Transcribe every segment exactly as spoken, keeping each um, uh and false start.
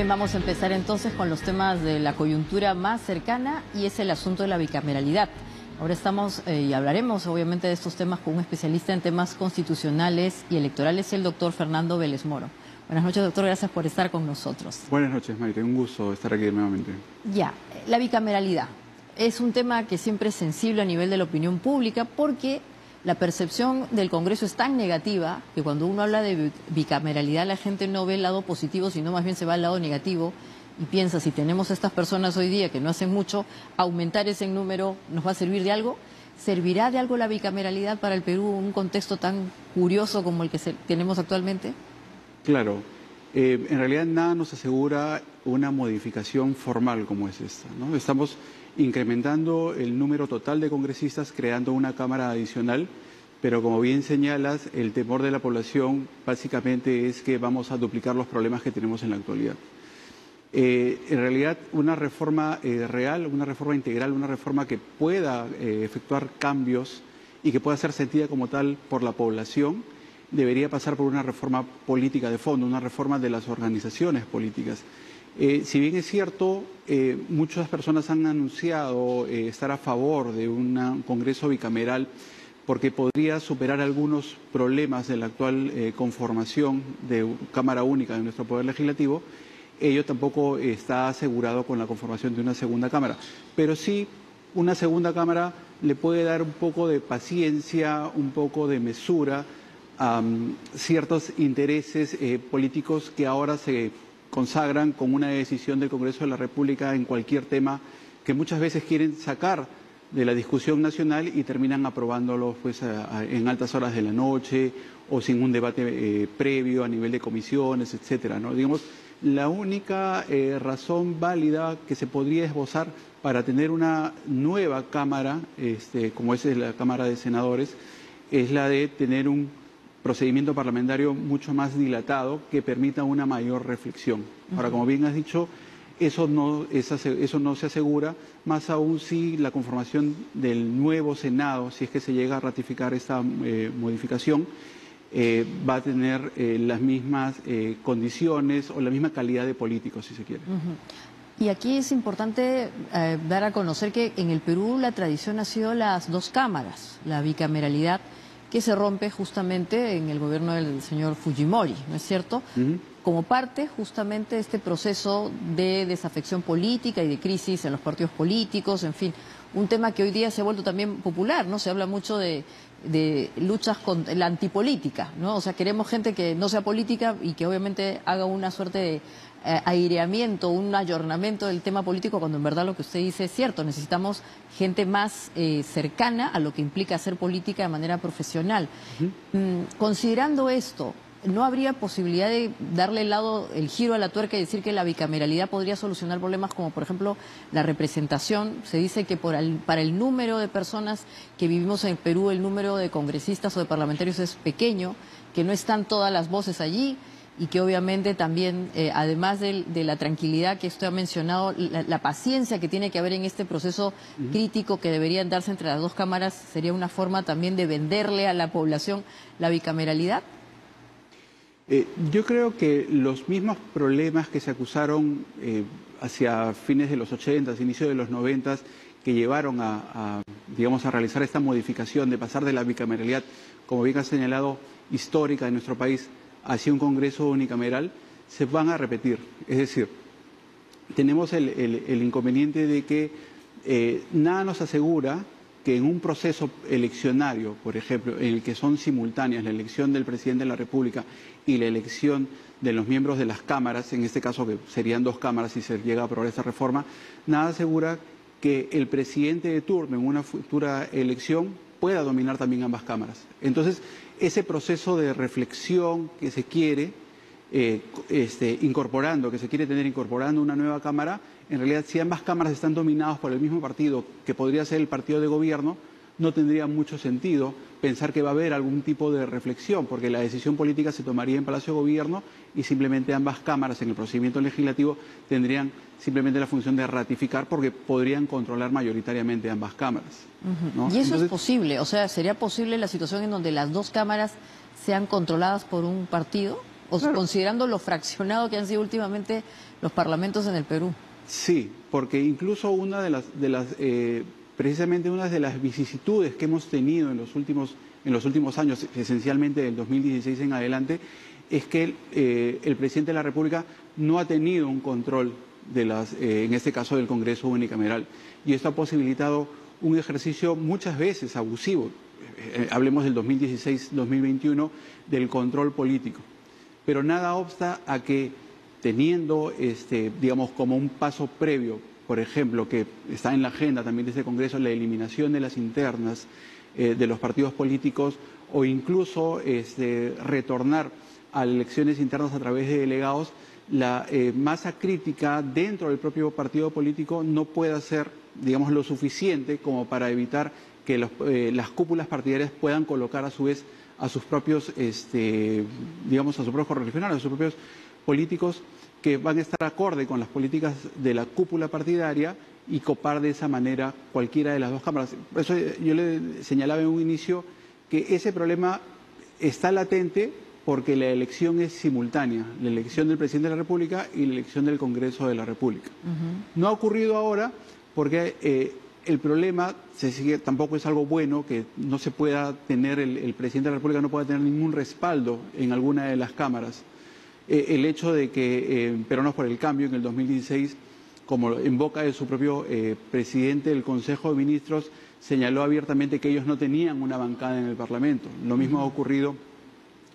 bien, vamos a empezar entonces con los temas de la coyuntura más cercana y es el asunto de la bicameralidad. Ahora estamos eh, y hablaremos obviamente de estos temas con un especialista en temas constitucionales y electorales, el doctor Fernando Vélez Moro. Buenas noches, doctor, gracias por estar con nosotros. Buenas noches, Mayre, un gusto estar aquí nuevamente. Ya, la bicameralidad es un tema que siempre es sensible a nivel de la opinión pública porque la percepción del Congreso es tan negativa que cuando uno habla de bicameralidad la gente no ve el lado positivo, sino más bien se va al lado negativo y piensa, si tenemos a estas personas hoy día que no hacen mucho, aumentar ese número nos va a servir de algo. ¿Servirá de algo la bicameralidad para el Perú en un contexto tan curioso como el que tenemos actualmente? Claro, eh, en realidad nada nos asegura una modificación formal como es esta, ¿no? Estamos incrementando el número total de congresistas, creando una Cámara adicional, pero como bien señalas, el temor de la población básicamente es que vamos a duplicar los problemas que tenemos en la actualidad. Eh, en realidad, una reforma eh, real, una reforma integral, una reforma que pueda eh, efectuar cambios y que pueda ser sentida como tal por la población, debería pasar por una reforma política de fondo, una reforma de las organizaciones políticas. Eh, si bien es cierto, eh, muchas personas han anunciado eh, estar a favor de una, un Congreso bicameral porque podría superar algunos problemas de la actual eh, conformación de Cámara Única de nuestro Poder Legislativo, ello tampoco está asegurado con la conformación de una segunda Cámara. Pero sí, una segunda Cámara le puede dar un poco de paciencia, un poco de mesura a um, ciertos intereses eh, políticos que ahora se consagran con una decisión del Congreso de la República en cualquier tema que muchas veces quieren sacar de la discusión nacional y terminan aprobándolo pues, a, a, en altas horas de la noche o sin un debate eh, previo a nivel de comisiones, etcétera, ¿no? Digamos, la única eh, razón válida que se podría esbozar para tener una nueva Cámara, este, como es la Cámara de Senadores, es la de tener un procedimiento parlamentario mucho más dilatado que permita una mayor reflexión. Ahora, como bien has dicho, eso no, es, eso no se asegura, más aún si la conformación del nuevo Senado, si es que se llega a ratificar esta eh, modificación, eh, va a tener eh, las mismas eh, condiciones o la misma calidad de políticos, si se quiere. Uh-huh. Y aquí es importante eh, dar a conocer que en el Perú la tradición ha sido las dos cámaras, la bicameralidad, que se rompe justamente en el gobierno del señor Fujimori, ¿no es cierto? Uh-huh. Como parte justamente de este proceso de desafección política y de crisis en los partidos políticos, en fin, un tema que hoy día se ha vuelto también popular, ¿no? Se habla mucho de, de luchas con la antipolítica, ¿no? O sea, queremos gente que no sea política y que obviamente haga una suerte de eh, aireamiento, un ayornamiento del tema político, cuando en verdad lo que usted dice es cierto, necesitamos gente más eh, cercana a lo que implica hacer política de manera profesional. Uh-huh. Mm, considerando esto, ¿no habría posibilidad de darle el lado, el giro a la tuerca y decir que la bicameralidad podría solucionar problemas como, por ejemplo, la representación? Se dice que por el, para el número de personas que vivimos en Perú, el número de congresistas o de parlamentarios es pequeño, que no están todas las voces allí y que obviamente también, eh, además de, de la tranquilidad que usted ha mencionado, la, la paciencia que tiene que haber en este proceso uh-huh. crítico que deberían darse entre las dos cámaras, sería una forma también de venderle a la población la bicameralidad. Eh, yo creo que los mismos problemas que se acusaron eh, hacia fines de los ochentas, inicio de los noventas, que llevaron a, a, digamos, a realizar esta modificación de pasar de la bicameralidad, como bien ha señalado, histórica en nuestro país, hacia un Congreso unicameral, se van a repetir. Es decir, tenemos el, el, el inconveniente de que eh, nada nos asegura que en un proceso eleccionario, por ejemplo, en el que son simultáneas la elección del presidente de la República y la elección de los miembros de las cámaras, en este caso que serían dos cámaras si se llega a aprobar esta reforma, nada asegura que el presidente de turno en una futura elección pueda dominar también ambas cámaras. Entonces, ese proceso de reflexión que se quiere eh, este, incorporando, que se quiere tener incorporando una nueva cámara, en realidad, si ambas cámaras están dominadas por el mismo partido, que podría ser el partido de gobierno, no tendría mucho sentido pensar que va a haber algún tipo de reflexión, porque la decisión política se tomaría en Palacio de Gobierno y simplemente ambas cámaras en el procedimiento legislativo tendrían simplemente la función de ratificar porque podrían controlar mayoritariamente ambas cámaras, ¿no? Uh-huh. Y eso Entonces... es posible, o sea, ¿sería posible la situación en donde las dos cámaras sean controladas por un partido? os, claro. considerando lo fraccionado que han sido últimamente los parlamentos en el Perú. Sí, porque incluso una de las, de las eh, precisamente una de las vicisitudes que hemos tenido en los últimos, en los últimos años, esencialmente del dos mil dieciséis en adelante, es que eh, el presidente de la República no ha tenido un control de las, eh, en este caso del Congreso unicameral, y esto ha posibilitado un ejercicio muchas veces abusivo, eh, hablemos del dos mil dieciséis dos mil veintiuno, del control político, pero nada obsta a que teniendo, este, digamos, como un paso previo, por ejemplo, que está en la agenda también de este Congreso, la eliminación de las internas eh, de los partidos políticos, o incluso este, retornar a elecciones internas a través de delegados, la eh, masa crítica dentro del propio partido político no pueda ser, digamos, lo suficiente como para evitar que los, eh, las cúpulas partidarias puedan colocar a su vez a sus propios, este, digamos, a sus propios correligionarios, a sus propios políticos que van a estar acorde con las políticas de la cúpula partidaria y copar de esa manera cualquiera de las dos cámaras. Por eso yo le señalaba en un inicio que ese problema está latente, porque la elección es simultánea, la elección del presidente de la República y la elección del Congreso de la República. Uh-huh. No ha ocurrido ahora porque eh, el problema se sigue, tampoco es algo bueno que no se pueda tener, el, el presidente de la República no pueda tener ningún respaldo en alguna de las cámaras. Eh, el hecho de que eh, Perú Nos por el Cambio en el dos mil dieciséis, como en boca de su propio eh, presidente del Consejo de Ministros, señaló abiertamente que ellos no tenían una bancada en el Parlamento. Lo mismo uh-huh. ha ocurrido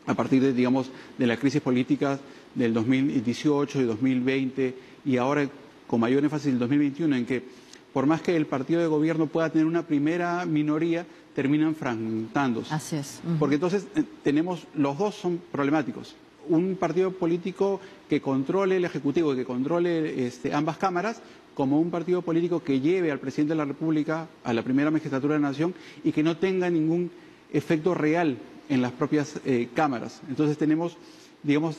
a partir de, digamos, de la crisis política del dos mil dieciocho y dos mil veinte, y ahora con mayor énfasis el dos mil veintiuno, en que por más que el partido de gobierno pueda tener una primera minoría, terminan fragmentándose. Así es. Uh-huh. Porque entonces tenemos, los dos son problemáticos. Un partido político que controle el Ejecutivo, que controle este, ambas cámaras, como un partido político que lleve al presidente de la República a la primera magistratura de la Nación y que no tenga ningún efecto real en las propias eh, cámaras. Entonces tenemos, digamos,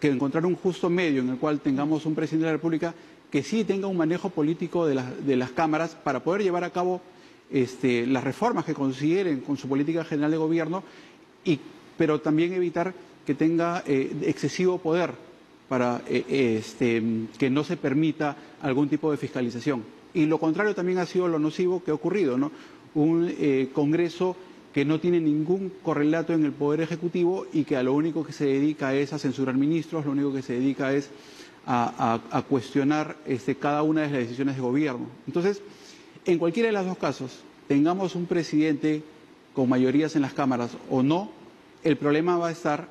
que encontrar un justo medio en el cual tengamos un presidente de la República que sí tenga un manejo político de las, de las cámaras para poder llevar a cabo este, las reformas que consideren con su política general de gobierno, y, pero también evitar que tenga eh, excesivo poder para eh, este, que no se permita algún tipo de fiscalización. Y lo contrario también ha sido lo nocivo que ha ocurrido, ¿no? Un eh, Congreso que no tiene ningún correlato en el Poder Ejecutivo y que a lo único que se dedica es a censurar ministros, lo único que se dedica es a, a, a cuestionar este, cada una de las decisiones de gobierno. Entonces, en cualquiera de los dos casos, tengamos un presidente con mayorías en las cámaras o no, el problema va a estar,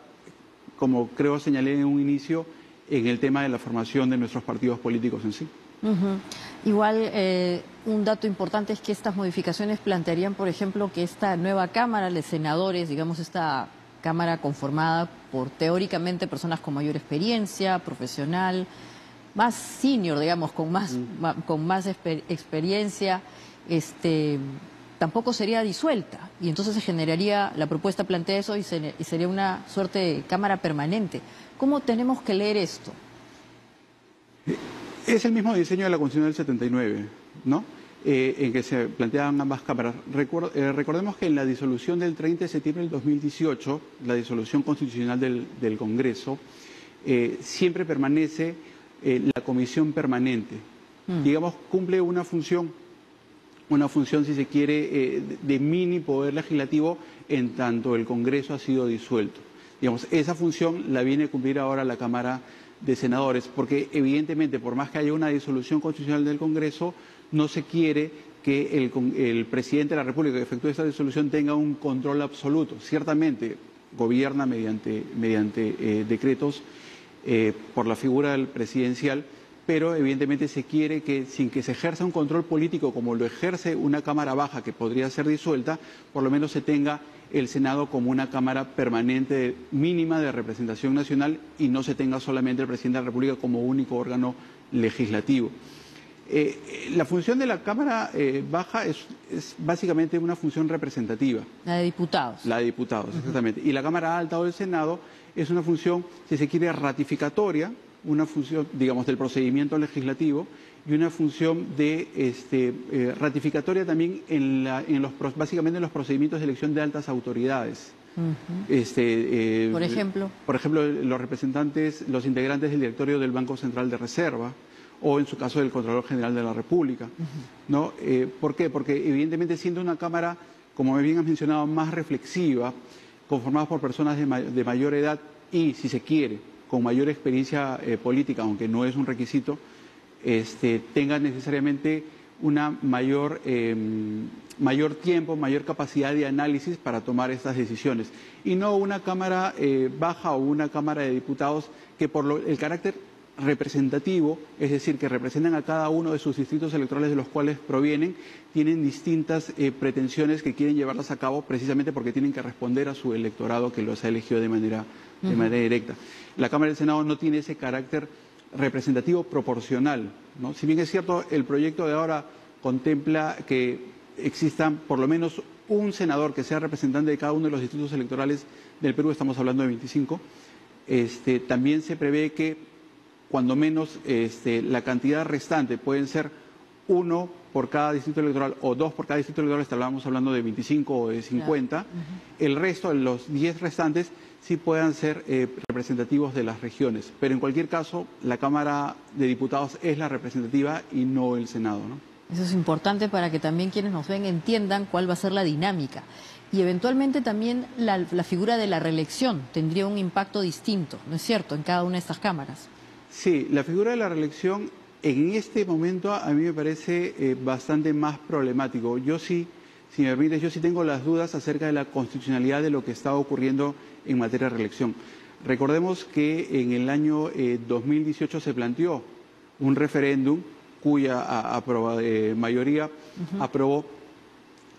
como creo señalé en un inicio, en el tema de la formación de nuestros partidos políticos en sí. Uh-huh. Igual, eh, un dato importante es que estas modificaciones plantearían, por ejemplo, que esta nueva Cámara de Senadores, digamos, esta Cámara conformada por, teóricamente, personas con mayor experiencia, profesional, más senior, digamos, con más, uh-huh. ma, con más exper- experiencia, este, tampoco sería disuelta. Y entonces se generaría, la propuesta plantea eso, y, se, y sería una suerte de Cámara permanente. ¿Cómo tenemos que leer esto? Es el mismo diseño de la Constitución del setenta y nueve, ¿no? Eh, en que se planteaban ambas cámaras. Recuer, eh, recordemos que en la disolución del treinta de septiembre del dos mil dieciocho, la disolución constitucional del, del Congreso, eh, siempre permanece eh, la comisión permanente. Mm. Digamos, cumple una función, una función, si se quiere, eh, de mini poder legislativo en tanto el Congreso ha sido disuelto. Digamos, esa función la viene a cumplir ahora la Cámara de Senadores, porque evidentemente por más que haya una disolución constitucional del Congreso, no se quiere que el, el presidente de la República que efectúe esta disolución tenga un control absoluto. Ciertamente gobierna mediante, mediante eh, decretos eh, por la figura del presidencial, pero evidentemente se quiere que, sin que se ejerza un control político como lo ejerce una Cámara baja que podría ser disuelta, por lo menos se tenga el Senado como una Cámara permanente mínima de representación nacional y no se tenga solamente el presidente de la República como único órgano legislativo. Eh, la función de la Cámara eh, baja es, es básicamente una función representativa. La de diputados. La de diputados, uh-huh. exactamente. Y la Cámara alta o el Senado es una función, si se quiere, ratificatoria, una función, digamos, del procedimiento legislativo, y una función de este, eh, ratificatoria también en, la, en los, básicamente en los procedimientos de elección de altas autoridades. Uh-huh. este, eh, por ejemplo. Por ejemplo, los representantes, los integrantes del directorio del Banco Central de Reserva, o en su caso del Contralor General de la República. Uh-huh. ¿No? Eh, ¿Por qué? Porque evidentemente siendo una Cámara, como bien has mencionado, más reflexiva, conformada por personas de, ma de mayor edad y, si se quiere, con mayor experiencia eh, política, aunque no es un requisito, este, tengan necesariamente una mayor, eh, mayor tiempo, mayor capacidad de análisis para tomar estas decisiones. Y no una Cámara eh, baja o una Cámara de Diputados que por lo, el carácter representativo, es decir, que representan a cada uno de sus distritos electorales de los cuales provienen, tienen distintas eh, pretensiones que quieren llevarlas a cabo precisamente porque tienen que responder a su electorado que los ha elegido de manera, de uh-huh. manera directa. La Cámara del Senado no tiene ese carácter representativo proporcional, ¿no? Si bien es cierto, el proyecto de ahora contempla que existan por lo menos un senador que sea representante de cada uno de los distritos electorales del Perú, estamos hablando de veinticinco, este, también se prevé que cuando menos este, la cantidad restante pueden ser uno por cada distrito electoral o dos por cada distrito electoral, estábamos hablando de veinticinco o de cincuenta, claro. uh-huh. El resto, los diez restantes, sí puedan ser eh, representativos de las regiones, pero en cualquier caso la Cámara de Diputados es la representativa y no el Senado, ¿no? Eso es importante para que también quienes nos ven entiendan cuál va a ser la dinámica y eventualmente también la, la figura de la reelección tendría un impacto distinto, ¿no es cierto?, en cada una de estas cámaras. Sí, la figura de la reelección en este momento a mí me parece eh, bastante más problemático. Yo sí, si me permites, yo sí tengo las dudas acerca de la constitucionalidad de lo que está ocurriendo en materia de reelección. Recordemos que en el año eh, dos mil dieciocho se planteó un referéndum cuya a, aproba, eh, mayoría uh-huh. aprobó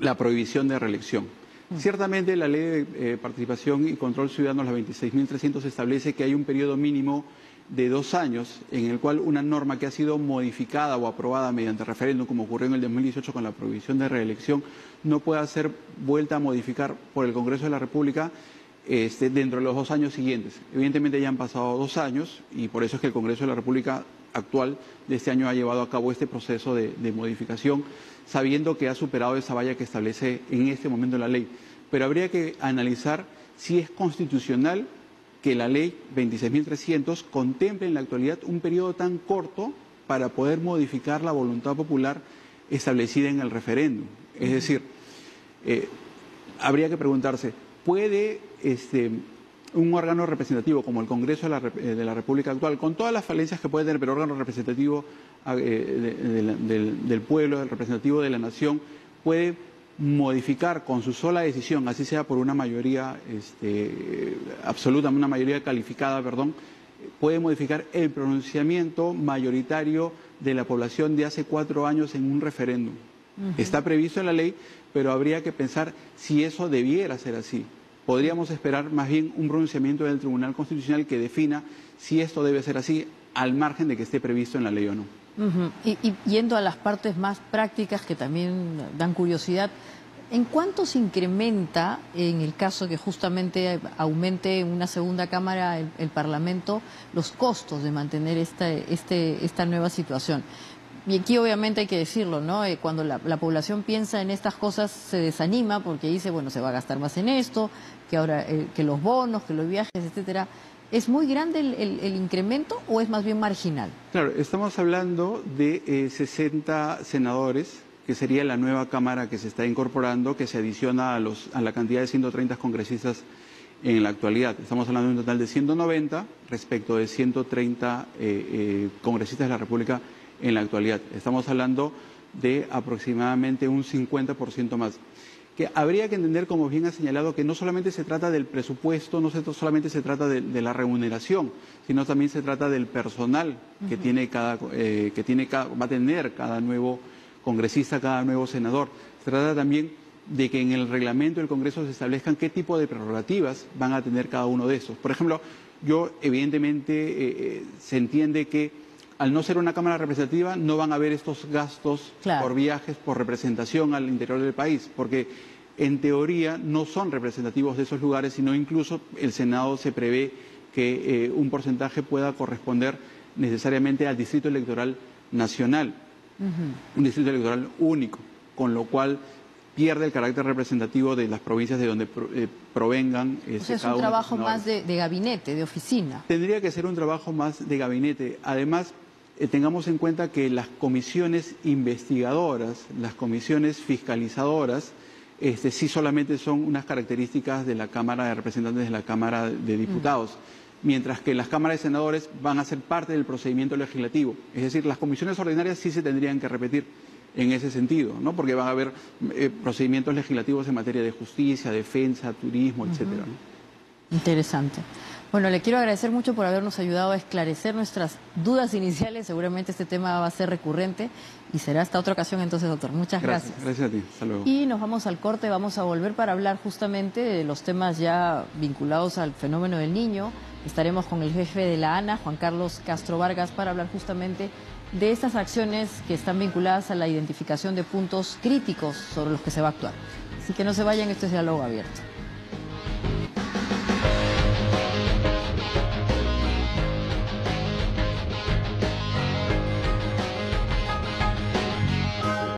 la prohibición de reelección. Uh-huh. Ciertamente la Ley de eh, Participación y Control Ciudadano, la veintiséis mil trescientos, establece que hay un periodo mínimo de dos años en el cual una norma que ha sido modificada o aprobada mediante referéndum, como ocurrió en el dos mil dieciocho con la prohibición de reelección, no pueda ser vuelta a modificar por el Congreso de la República este, dentro de los dos años siguientes. Evidentemente ya han pasado dos años y por eso es que el Congreso de la República actual de este año ha llevado a cabo este proceso de, de modificación, sabiendo que ha superado esa valla que establece en este momento la ley. Pero habría que analizar si es constitucional que la ley veintiséis mil trescientos contemple en la actualidad un periodo tan corto para poder modificar la voluntad popular establecida en el referéndum. Es decir, eh, habría que preguntarse, ¿puede este, un órgano representativo como el Congreso de la, de la República actual, con todas las falencias que puede tener, pero órgano representativo eh, de, de la, del, del pueblo, el representativo de la nación, puede modificar con su sola decisión, así sea por una mayoría este, absoluta, una mayoría calificada, perdón, puede modificar el pronunciamiento mayoritario de la población de hace cuatro años en un referéndum? Uh-huh. Está previsto en la ley, pero habría que pensar si eso debiera ser así. Podríamos esperar más bien un pronunciamiento del Tribunal Constitucional que defina si esto debe ser así, al margen de que esté previsto en la ley o no. Uh-huh. y, y yendo a las partes más prácticas que también dan curiosidad, ¿en cuánto se incrementa en el caso que justamente aumente en una segunda Cámara el, el Parlamento los costos de mantener esta, este, esta nueva situación? Y aquí obviamente hay que decirlo, ¿no? Eh, cuando la, la población piensa en estas cosas se desanima porque dice, bueno, se va a gastar más en esto, que ahora eh, que los bonos, que los viajes, etcétera. ¿Es muy grande el, el, el incremento o es más bien marginal? Claro, estamos hablando de eh, sesenta senadores, que sería la nueva Cámara que se está incorporando, que se adiciona a, los, a la cantidad de ciento treinta congresistas en la actualidad. Estamos hablando de un total de ciento noventa respecto de ciento treinta eh, eh, congresistas de la República en la actualidad. Estamos hablando de aproximadamente un cincuenta por ciento más. Que habría que entender, como bien ha señalado, que no solamente se trata del presupuesto, no solamente se trata de, de la remuneración, sino también se trata del personal que Uh-huh. tiene cada, eh, que tiene cada, va a tener cada nuevo congresista, cada nuevo senador. Se trata también de que en el reglamento del Congreso se establezcan qué tipo de prerrogativas van a tener cada uno de esos. Por ejemplo, yo evidentemente eh, se entiende que al no ser una Cámara representativa, no van a haber estos gastos claro. por viajes, por representación al interior del país, porque en teoría no son representativos de esos lugares, sino incluso el Senado se prevé que eh, un porcentaje pueda corresponder necesariamente al Distrito Electoral Nacional, uh-huh. un Distrito Electoral único, con lo cual pierde el carácter representativo de las provincias de donde pro, eh, provengan. Eh, o sea, es un trabajo más de, de gabinete, de oficina. Tendría que ser un trabajo más de gabinete. Además, eh, tengamos en cuenta que las comisiones investigadoras, las comisiones fiscalizadoras, este, sí solamente son unas características de la Cámara de Representantes, de la Cámara de Diputados. Mm. Mientras que las cámaras de senadores van a ser parte del procedimiento legislativo. Es decir, las comisiones ordinarias sí se tendrían que repetir en ese sentido, ¿no? Porque van a haber eh, procedimientos legislativos en materia de justicia, defensa, turismo, uh-huh. etcétera, ¿no? Interesante. Bueno, le quiero agradecer mucho por habernos ayudado a esclarecer nuestras dudas iniciales. Seguramente este tema va a ser recurrente y será hasta otra ocasión entonces, doctor. Muchas gracias. Gracias, gracias a ti. Hasta luego. Y nos vamos al corte, vamos a volver para hablar justamente de los temas ya vinculados al fenómeno del niño. Estaremos con el jefe de la ANA, Juan Carlos Castro Vargas, para hablar justamente de estas acciones que están vinculadas a la identificación de puntos críticos sobre los que se va a actuar. Así que no se vayan, esto es Diálogo Abierto.